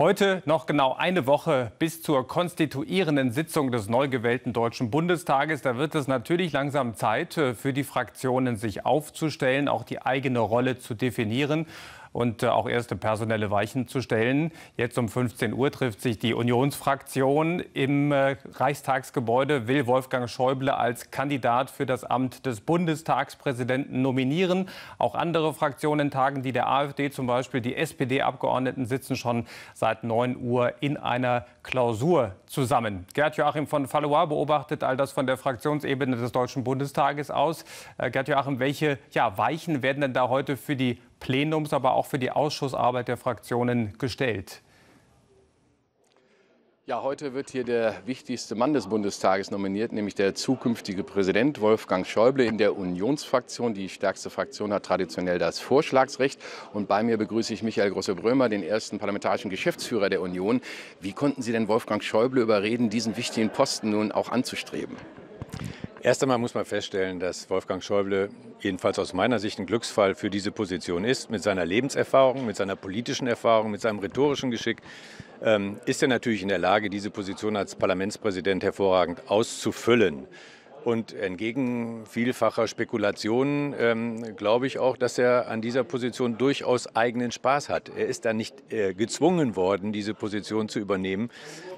Heute noch genau eine Woche bis zur konstituierenden Sitzung des neu gewählten Deutschen Bundestages. Da wird es natürlich langsam Zeit für die Fraktionen, sich aufzustellen, auch die eigene Rolle zu definieren und auch erste personelle Weichen zu stellen. Jetzt um 15 Uhr trifft sich die Unionsfraktion im Reichstagsgebäude, will Wolfgang Schäuble als Kandidat für das Amt des Bundestagspräsidenten nominieren. Auch andere Fraktionen tagen, die der AfD zum Beispiel. Die SPD-Abgeordneten sitzen schon seit 9 Uhr in einer Klausur zusammen. Gerd Joachim von Fallois beobachtet all das von der Fraktionsebene des Deutschen Bundestages aus. Gerd Joachim, welche Weichen werden denn da heute für die Plenums, aber auch für die Ausschussarbeit der Fraktionen gestellt? Ja, heute wird hier der wichtigste Mann des Bundestages nominiert, nämlich der zukünftige Präsident Wolfgang Schäuble in der Unionsfraktion. Die stärkste Fraktion hat traditionell das Vorschlagsrecht. Und bei mir begrüße ich Michael Grosse-Brömer, den ersten parlamentarischen Geschäftsführer der Union. Wie konnten Sie denn Wolfgang Schäuble überreden, diesen wichtigen Posten nun auch anzustreben? Erst einmal muss man feststellen, dass Wolfgang Schäuble jedenfalls aus meiner Sicht ein Glücksfall für diese Position ist. Mit seiner Lebenserfahrung, mit seiner politischen Erfahrung, mit seinem rhetorischen Geschick ist er natürlich in der Lage, diese Position als Parlamentspräsident hervorragend auszufüllen. Und entgegen vielfacher Spekulationen glaube ich auch, dass er an dieser Position durchaus eigenen Spaß hat. Er ist da nicht gezwungen worden, diese Position zu übernehmen,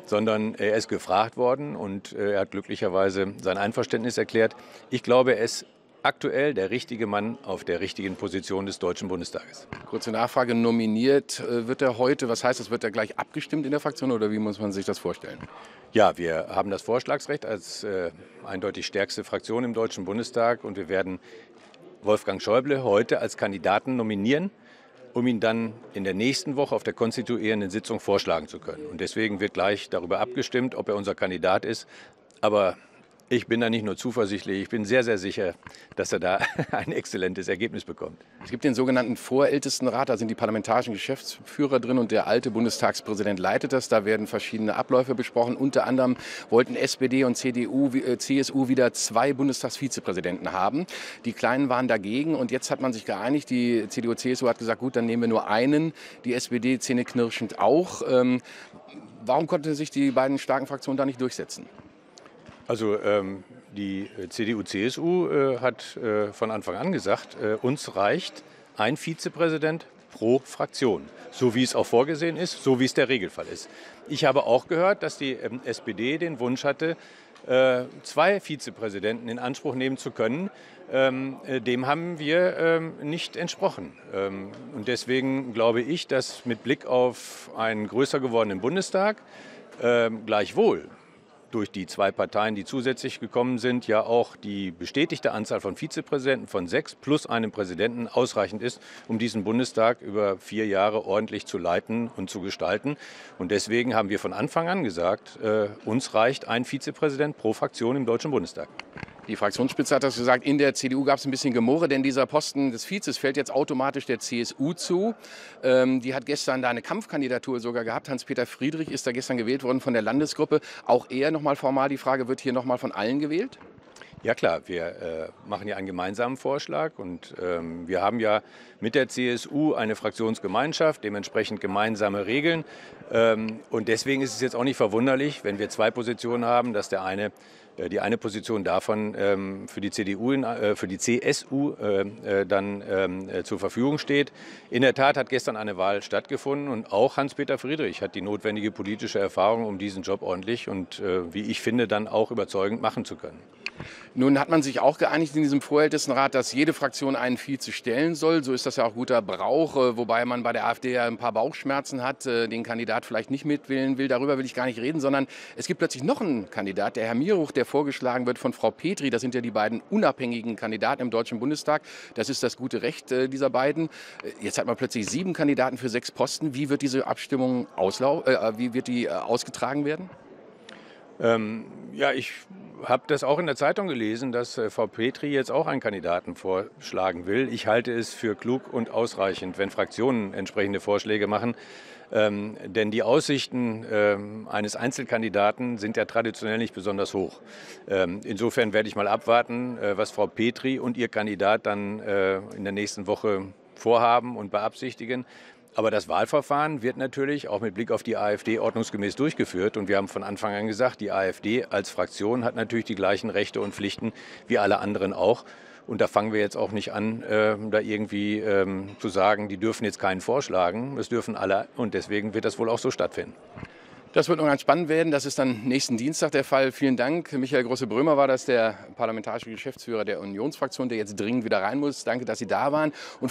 sondern er ist gefragt worden und er hat glücklicherweise sein Einverständnis erklärt. Ich glaube, er ist aktuell der richtige Mann auf der richtigen Position des Deutschen Bundestages. Kurze Nachfrage, nominiert wird er heute. Was heißt das? Wird er gleich abgestimmt in der Fraktion oder wie muss man sich das vorstellen? Ja, wir haben das Vorschlagsrecht als eindeutig stärkste Fraktion im Deutschen Bundestag und wir werden Wolfgang Schäuble heute als Kandidaten nominieren, um ihn dann in der nächsten Woche auf der konstituierenden Sitzung vorschlagen zu können. Und deswegen wird gleich darüber abgestimmt, ob er unser Kandidat ist. Aber ich bin da nicht nur zuversichtlich, ich bin sehr, sehr sicher, dass er da ein exzellentes Ergebnis bekommt. Es gibt den sogenannten Vorältestenrat, da sind die parlamentarischen Geschäftsführer drin und der alte Bundestagspräsident leitet das. Da werden verschiedene Abläufe besprochen. Unter anderem wollten SPD und CDU/CSU wieder 2 Bundestagsvizepräsidenten haben. Die Kleinen waren dagegen und jetzt hat man sich geeinigt. Die CDU/CSU hat gesagt, gut, dann nehmen wir nur einen. Die SPD zähneknirschend auch. Warum konnten sich die beiden starken Fraktionen da nicht durchsetzen? Also die CDU/CSU hat von Anfang an gesagt, uns reicht ein Vizepräsident pro Fraktion, so wie es auch vorgesehen ist, so wie es der Regelfall ist. Ich habe auch gehört, dass die SPD den Wunsch hatte, 2 Vizepräsidenten in Anspruch nehmen zu können. Dem haben wir nicht entsprochen. Und deswegen glaube ich, dass mit Blick auf einen größer gewordenen Bundestag gleichwohl durch die 2 Parteien, die zusätzlich gekommen sind, ja auch die bestätigte Anzahl von Vizepräsidenten von 6 plus einem Präsidenten ausreichend ist, um diesen Bundestag über 4 Jahre ordentlich zu leiten und zu gestalten. Und deswegen haben wir von Anfang an gesagt, uns reicht ein Vizepräsident pro Fraktion im Deutschen Bundestag. Die Fraktionsspitze hat das gesagt, in der CDU gab es ein bisschen Gemurre, denn dieser Posten des Vizes fällt jetzt automatisch der CSU zu. Die hat gestern da eine Kampfkandidatur sogar gehabt. Hans-Peter Friedrich ist da gestern gewählt worden von der Landesgruppe. Auch er nochmal formal die Frage, wird hier nochmal von allen gewählt? Ja klar, wir machen ja einen gemeinsamen Vorschlag und wir haben ja mit der CSU eine Fraktionsgemeinschaft, dementsprechend gemeinsame Regeln. Und deswegen ist es jetzt auch nicht verwunderlich, wenn wir 2 Positionen haben, dass der eine die eine Position davon für die CSU dann zur Verfügung steht. In der Tat hat gestern eine Wahl stattgefunden und auch Hans-Peter Friedrich hat die notwendige politische Erfahrung, um diesen Job ordentlich und wie ich finde, dann auch überzeugend machen zu können. Nun hat man sich auch geeinigt in diesem Vorältestenrat, dass jede Fraktion einen Vize stellen soll. So ist das ja auch guter Brauch, wobei man bei der AfD ja ein paar Bauchschmerzen hat, den Kandidat vielleicht nicht mitwählen will. Darüber will ich gar nicht reden, sondern es gibt plötzlich noch einen Kandidat, der Herr Mieruch, der vorgeschlagen wird von Frau Petri. Das sind ja die beiden unabhängigen Kandidaten im Deutschen Bundestag. Das ist das gute Recht dieser beiden. Jetzt hat man plötzlich 7 Kandidaten für 6 Posten. Wie wird diese Abstimmung ausgetragen werden? Ja, ich habe das auch in der Zeitung gelesen, dass Frau Petri jetzt auch einen Kandidaten vorschlagen will. Ich halte es für klug und ausreichend, wenn Fraktionen entsprechende Vorschläge machen. Denn die Aussichten eines Einzelkandidaten sind ja traditionell nicht besonders hoch. Insofern werde ich mal abwarten, was Frau Petri und ihr Kandidat dann in der nächsten Woche vorhaben und beabsichtigen. Aber das Wahlverfahren wird natürlich auch mit Blick auf die AfD ordnungsgemäß durchgeführt. Und wir haben von Anfang an gesagt, die AfD als Fraktion hat natürlich die gleichen Rechte und Pflichten wie alle anderen auch. Und da fangen wir jetzt auch nicht an, da irgendwie zu sagen, die dürfen jetzt keinen vorschlagen. Das dürfen alle und deswegen wird das wohl auch so stattfinden. Das wird irgendwann spannend werden. Das ist dann nächsten Dienstag der Fall. Vielen Dank. Michael Grosse-Brömer war das, der parlamentarische Geschäftsführer der Unionsfraktion, der jetzt dringend wieder rein muss. Danke, dass Sie da waren. Und